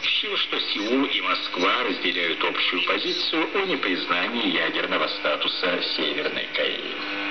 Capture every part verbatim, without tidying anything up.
В силу, что Сеул и Москва разделяют общую позицию о непризнании ядерного статуса Северной Кореи.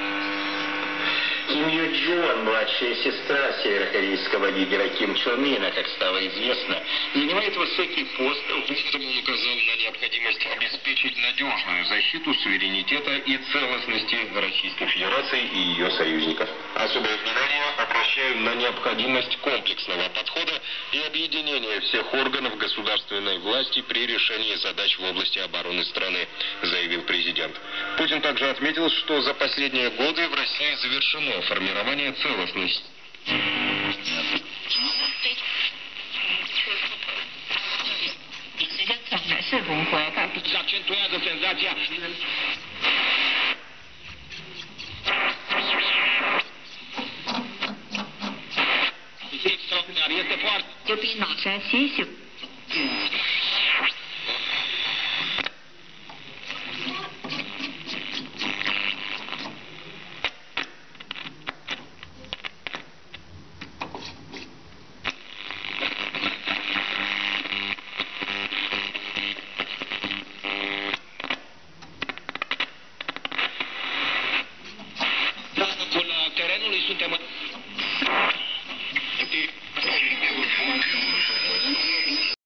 Ким Юджон, младшая сестра северокорейского лидера Ким Чен Ына, как стало известно, занимает высокий пост. Он указал на необходимость обеспечить надежную защиту суверенитета и целостности Российской Федерации и ее союзников. Особое внимание обращаю на необходимость комплексного подхода и объединения всех органов государственной власти при решении задач в области обороны страны, заявил президент. Путин также отметил, что за последние годы в России завершено формирование целостности.